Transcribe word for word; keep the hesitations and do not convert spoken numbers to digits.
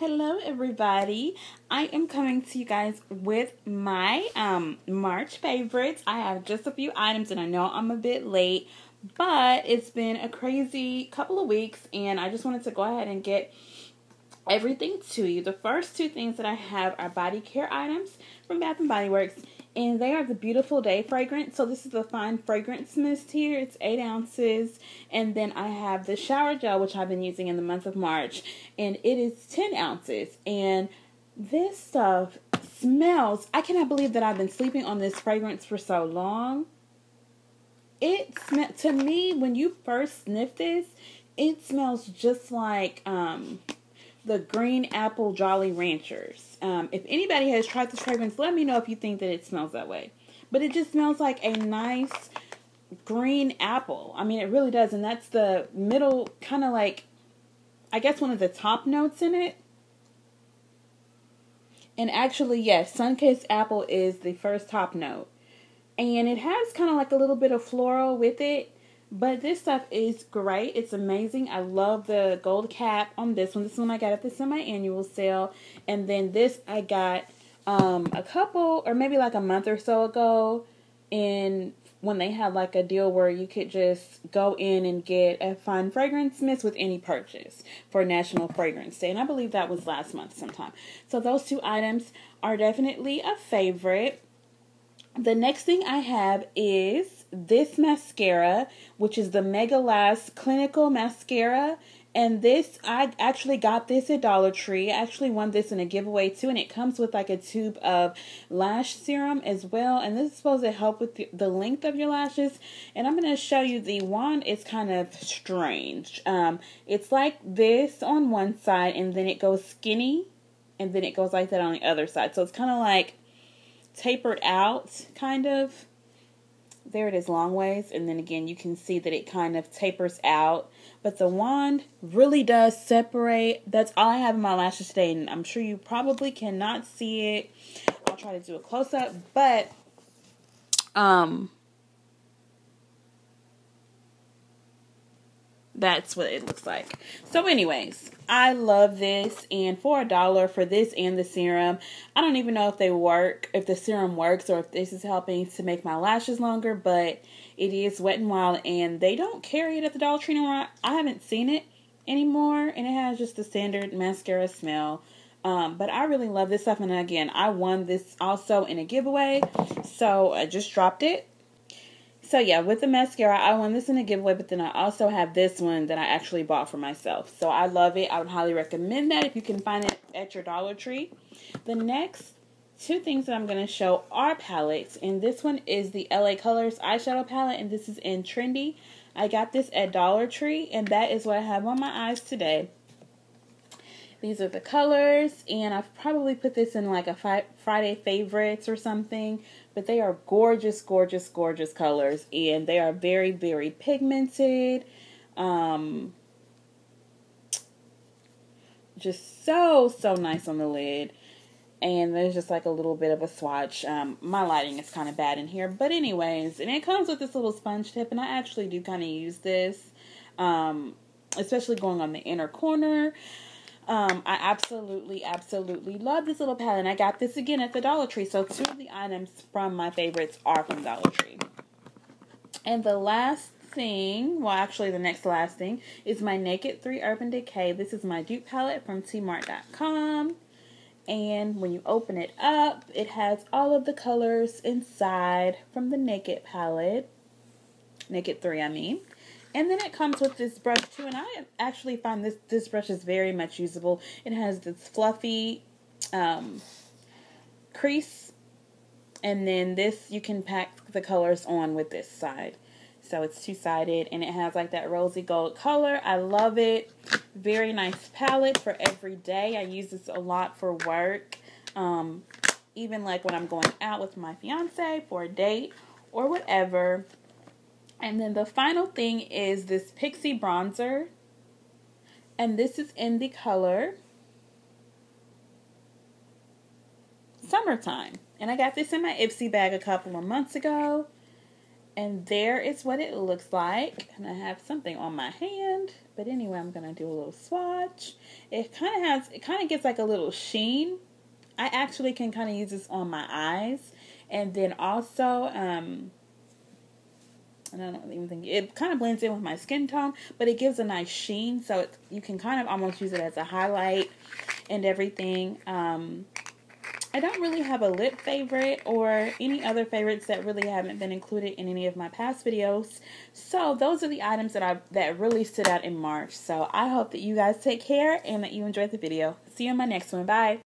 Hello everybody, I am coming to you guys with my um, March favorites. I have just a few items and I know I'm a bit late, but it's been a crazy couple of weeks and I just wanted to go ahead and get everything to you. The first two things that I have are body care items from Bath and Body Works and they are the Beautiful Day Fragrance. So this is the fine fragrance mist here. It's eight ounces. And then I have the shower gel, which I've been using in the month of March. And it is ten ounces. And this stuff smells. I cannot believe that I've been sleeping on this fragrance for so long. It smelled, to me, when you first sniff this, it smells just like um, the green apple Jolly Ranchers. Um, if anybody has tried this fragrance, let me know if you think that it smells that way. But it just smells like a nice green apple. I mean, it really does. And that's the middle, kind of like, I guess one of the top notes in it. And actually, yes, Sun-Kissed Apple is the first top note. And it has kind of like a little bit of floral with it. But this stuff is great. It's amazing. I love the gold cap on this one. This one I got at the semi-annual sale. And then this I got um, a couple or maybe like a month or so ago in when they had like a deal where you could just go in and get a fine fragrance mist with any purchase for National Fragrance Day. And I believe that was last month sometime. So those two items are definitely a favorite. The next thing I have is this mascara, which is the Mega Last Clinical Mascara. And this, I actually got this at Dollar Tree. I actually won this in a giveaway too. And it comes with like a tube of lash serum as well. And this is supposed to help with the, the length of your lashes. And I'm going to show you the wand. It's kind of strange. Um, it's like this on one side and then it goes skinny. And then it goes like that on the other side. So it's kind of like tapered out, kind of. There it is, long ways. And then again, you can see that it kind of tapers out. But the wand really does separate. That's all I have in my lashes today. And I'm sure you probably cannot see it. I'll try to do a close-up. But, um, that's what it looks like. So anyways, I love this, and for a dollar for this and the serum, I don't even know if they work, if the serum works or if this is helping to make my lashes longer, but it is Wet n Wild and they don't carry it at the Dollar Tree anymore. I haven't seen it anymore and it has just the standard mascara smell. Um, but I really love this stuff, and again, I won this also in a giveaway, so I just dropped it. So yeah, with the mascara, I won this in a giveaway, but then I also have this one that I actually bought for myself. So I love it. I would highly recommend that if you can find it at your Dollar Tree. The next two things that I'm going to show are palettes. And this one is the L A Colors Eyeshadow Palette, and this is in Trendy. I got this at Dollar Tree, and that is what I have on my eyes today. These are the colors, and I've probably put this in like a Friday favorites or something, but they are gorgeous, gorgeous, gorgeous colors, and they are very, very pigmented, um, just so, so nice on the lid, and there's just like a little bit of a swatch. Um, my lighting is kind of bad in here, but anyways, and it comes with this little sponge tip, and I actually do kind of use this, um, especially going on the inner corner. Um, I absolutely, absolutely love this little palette. And I got this again at the Dollar Tree. So two of the items from my favorites are from Dollar Tree. And the last thing, well actually the next last thing, is my Naked three Urban Decay. This is my dupe palette from T mart dot com. And when you open it up, it has all of the colors inside from the Naked palette. Naked three, I mean. And then it comes with this brush, too, and I actually find this, this brush is very much usable. It has this fluffy um, crease, and then this, you can pack the colors on with this side. So it's two-sided, and it has like that rosy gold color. I love it. Very nice palette for every day. I use this a lot for work, um, even like when I'm going out with my fiancé for a date or whatever. And then the final thing is this Pixie Bronzer. And this is in the color Summertime. And I got this in my Ipsy bag a couple of months ago. And there is what it looks like. And I have something on my hand. But anyway, I'm going to do a little swatch. It kind of has, it kind of gets like a little sheen. I actually can kind of use this on my eyes. And then also, um, and I don't even think, it kind of blends in with my skin tone. But it gives a nice sheen. So it's, you can kind of almost use it as a highlight and everything. Um, I don't really have a lip favorite or any other favorites that really haven't been included in any of my past videos. So those are the items that I that really stood out in March. So I hope that you guys take care and that you enjoyed the video. See you in my next one. Bye.